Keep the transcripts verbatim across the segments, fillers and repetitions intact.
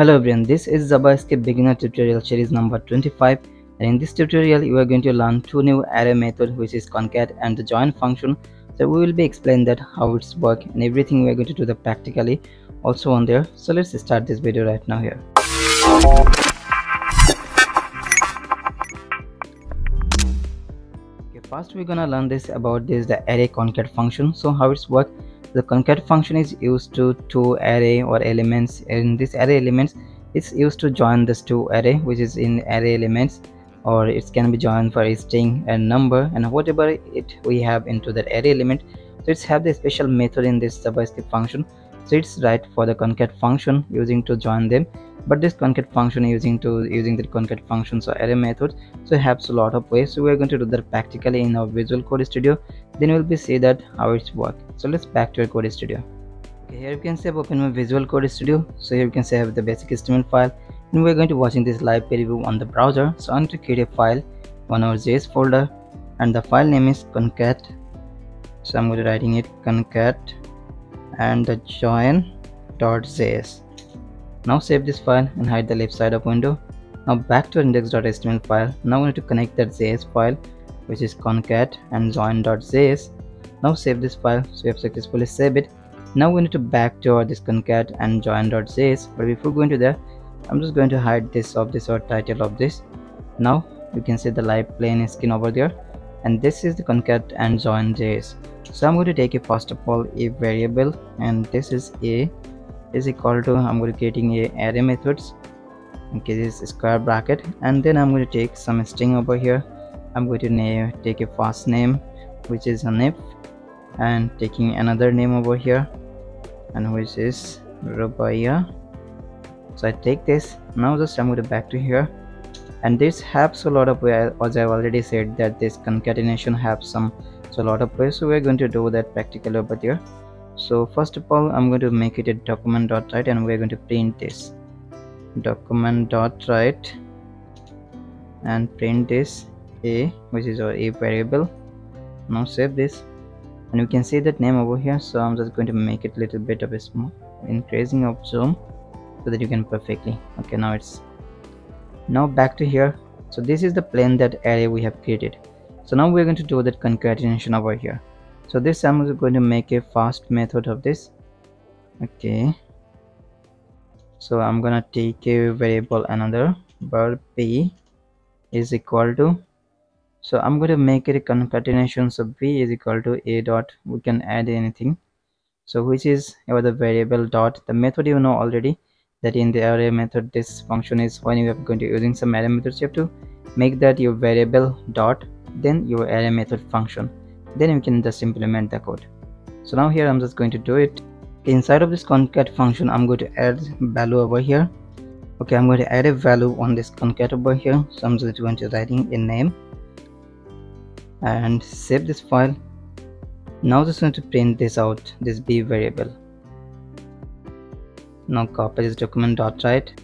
Hello everyone, this is JavaScript beginner tutorial series number twenty-five, and in this tutorial you are going to learn two new array method, which is concat and the join function. So we will be explaining that how it's work and everything we are going to do the practically also on there. So let's start this video right now here. Okay, first we're gonna learn this about this the array concat function. So how it's work. The concat function is used to two array or elements, and this array elements is used to join this two array which is in array elements, or it can be joined for a string and number and whatever it we have into that array element. So it's have the special method in this JavaScript function. So it's right for the concat function using to join them, but this concat function using to using the concat functions or array methods, so it helps a lot of ways. So we're going to do that practically in our Visual Code Studio, then we'll be see that how it's work. So let's back to our Code Studio. Okay, here you can say I've opened my Visual Code Studio. So here you can say I have the basic H T M L file, and we're going to watching this live preview on the browser. So I'm going to create a file on our J S folder, and the file name is concat. So I'm going to writing it concat and the join.js. Now save this file and hide the left side of window. Now back to index.html file. Now we need to connect that J S file, which is concat and join.js. Now save this file. So we have successfully saved it. Now we need to back to our this concat and join.js. But before going to there, I'm just going to hide this of this or title of this. Now you can see the live plain skin over there, and this is the concat and join.js. So I'm going to take a first of all a variable, and this is a is equal to I'm going to creating a array methods. Okay, this is square bracket, and then I'm going to take some string over here. I'm going to name take a first name, which is Hanif, and taking another name over here, and which is Rubaiya. So I take this. Now just I'm going to back to here, and this helps a lot of way, as I've already said that this concatenation helps some so a lot of ways. So we're going to do that practical over there. So first of all I'm going to make it a document.write, and we're going to print this document.write and print this a, which is our a variable. Now save this, and you can see that name over here. So I'm just going to make it a little bit of a small increasing of zoom so that you can perfectly. Okay, now it's now back to here. So this is the plain that array we have created. So now we're going to do that concatenation over here. So this I'm going to make a fast method of this. Okay, so I'm gonna take a variable another var b is equal to, so I'm going to make it a concatenation. So b is equal to a dot, we can add anything, so which is over the variable dot the method. You know already that in the array method this function is when you are going to using some array methods, you have to make that your variable dot then your array method function, then you can just implement the code. So now here I'm just going to do it. Inside of this concat function I'm going to add value over here. Okay, I'm going to add a value on this concat over here. So I'm just going to writing a name and save this file. Now just going to print this out, this b variable. Now copy this document.write.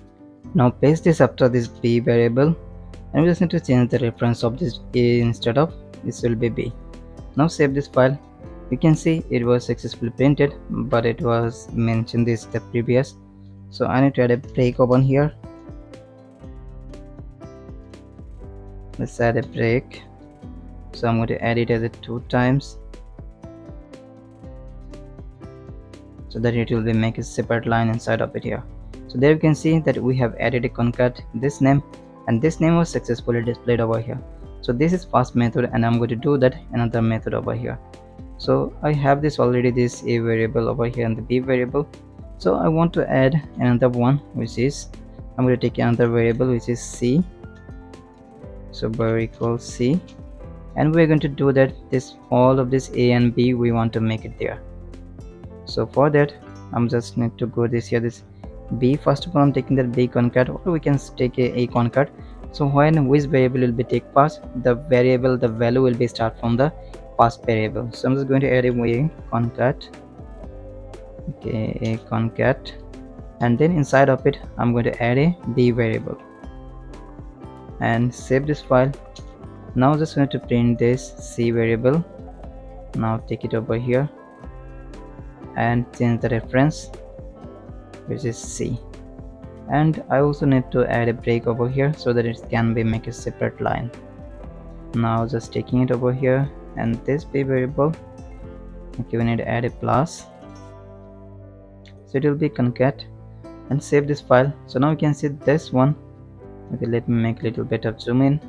Now paste this after this b variable, and we just need to change the reference of this a, instead of this will be b. Now save this file. You can see it was successfully printed, but it was mentioned this the previous. So I need to add a break over here. Let's add a break. So I'm going to add it as a two times, so that it will be make a separate line inside of it here. So there you can see that we have added a concat this name, and this name was successfully displayed over here. So this is first method, and I'm going to do that another method over here. So I have this already this a variable over here and the b variable. So I want to add another one, which is I'm going to take another variable which is c. So var equals c, and we're going to do that this all of this a and b we want to make it there. So for that I'm just need to go this here this b. First of all I'm taking that b concat, or we can take a, a concat. So when which variable will be take pass, the variable the value will be start from the pass variable. So I'm just going to add a concat. Okay, a concat, and then inside of it I'm going to add a b variable and save this file. Now just going to print this c variable. Now take it over here and change the reference, which is c. and I also need to add a break over here so that it can be make a separate line. Now just taking it over here and this p variable, okay, we need to add a plus, so it will be concat, and save this file. So now you can see this one. Okay, let me make a little bit of zoom in,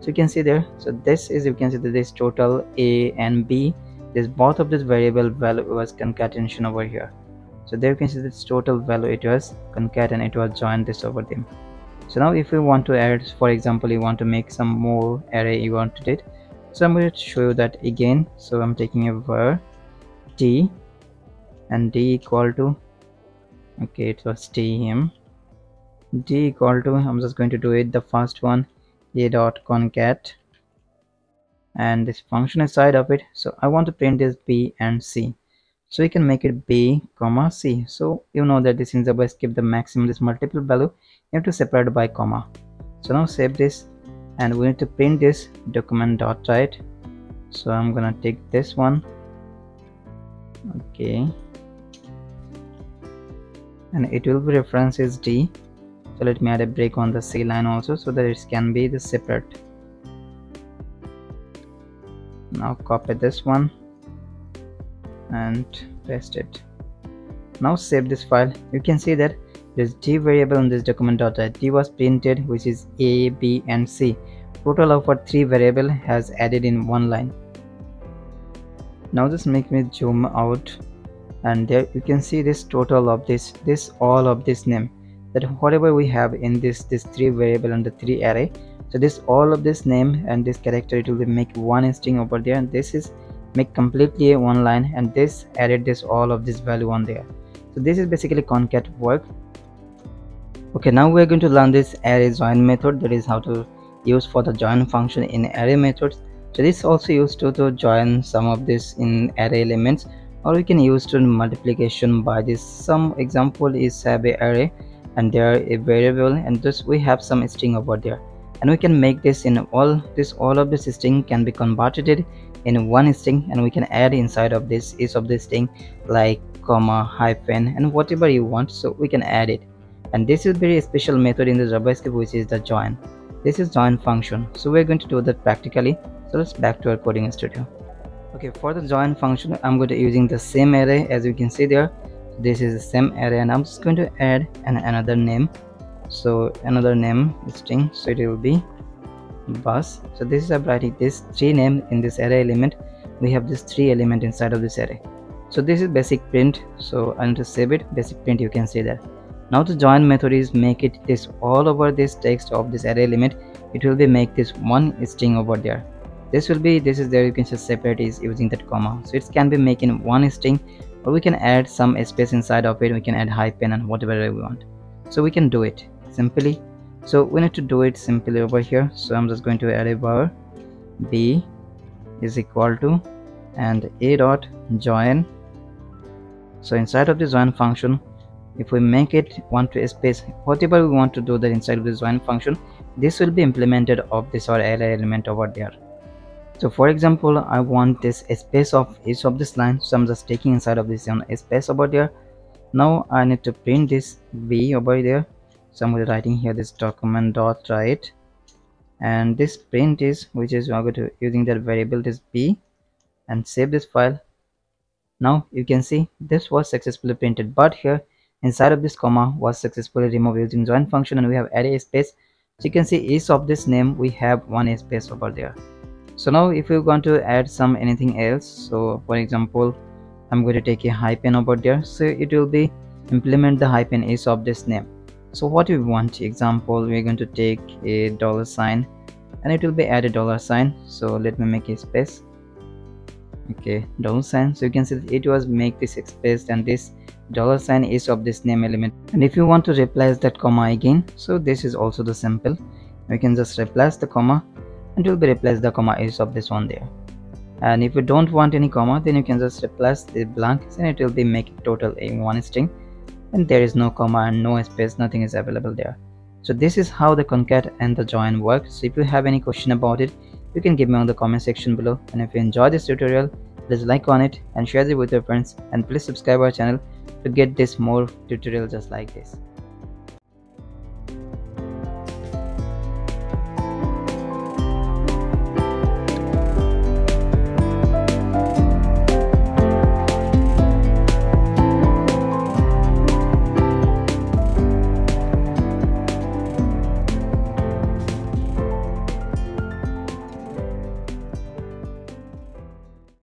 so you can see there. So this is, you can see that this total a and b, this both of this variable value was concatenation over here. So there you can see this total value, it was concat and it was joined this over them. So now if you want to add, for example, you want to make some more array you want to do it. So I'm going to show you that again. So I'm taking a var t and d equal to, okay, it was tm, d equal to, I'm just going to do it the first one, a dot concat, and this function inside of it. So I want to print this b and c, so we can make it b comma c. So you know that this in JavaScript the maximum is multiple value, you have to separate by comma. So now save this and we need to print this document dot write. So I'm gonna take this one, okay, and it will be reference is d. So let me add a break on the c line also so that it can be the separate. Now copy this one and paste it. Now save this file. You can see that this d variable in this document.write d was printed, which is a, b and c. Total of our three variable has added in one line. Now just make me zoom out, and there you can see this total of this this all of this name, that whatever we have in this this three variable and the three array. So this all of this name and this character, it will make one string over there, and this is make completely a one line, and this added this all of this value on there. So this is basically concat work. Okay, now we are going to learn this array join method, that is how to use for the join function in array methods. So this also used to, to join some of this in array elements, or we can use to multiplication by this. Some example is have a array and there a variable, and this we have some string over there, and we can make this in all this all of this string can be converted in one string, and we can add inside of this each of this string like comma, hyphen, and whatever you want. So we can add it, and this is very special method in the JavaScript, which is the join. This is join function, so we're going to do that practically. So let's back to our coding studio. Okay, for the join function I'm going to using the same array, as you can see there. This is the same array, and I'm just going to add an another name. So another name string, so it will be bus. So this is I'm writing this three name in this array element. We have this three element inside of this array. So this is basic print. So I need to save it, basic print, you can see that. Now the join method is make it this all over this text of this array element, it will be make this one string over there. This will be, this is there, you can just separate is using that comma, so it can be making one string, or we can add some space inside of it, we can add hyphen and whatever we want. So we can do it simply. So we need to do it simply over here. So I'm just going to add a var b is equal to and a dot join. So inside of the join function, if we make it want to space whatever we want to do that inside of the join function, this will be implemented of this or array element over there. So for example, I want this space of each of this line, so I'm just taking inside of this one space over there. Now I need to print this v over there, so I'm writing here this document dot write, and this print is, which is we are going to using that variable this b, and save this file. Now you can see this was successfully printed, but here inside of this comma was successfully removed using join function, and we have added a space. So you can see each of this name we have one space over there. So now if you want to add some anything else, so for example I'm going to take a hyphen over there, so it will be implement the hyphen is of this name. So what we want, example, we're going to take a dollar sign, and it will be add a dollar sign. So let me make a space, okay, dollar sign. So you can see that it was make this space and this dollar sign is of this name element, and if you want to replace that comma again, so this is also the simple, we can just replace the comma, and it will be replace the comma is of this one there. And if you don't want any comma, then you can just replace the blank, and it will be make it total in one string, and there is no comma and no space, nothing is available there. So this is how the concat and the join work. So if you have any question about it, you can give me on the comment section below, and if you enjoy this tutorial, please like on it and share it with your friends, and please subscribe our channel to get this more tutorial just like this.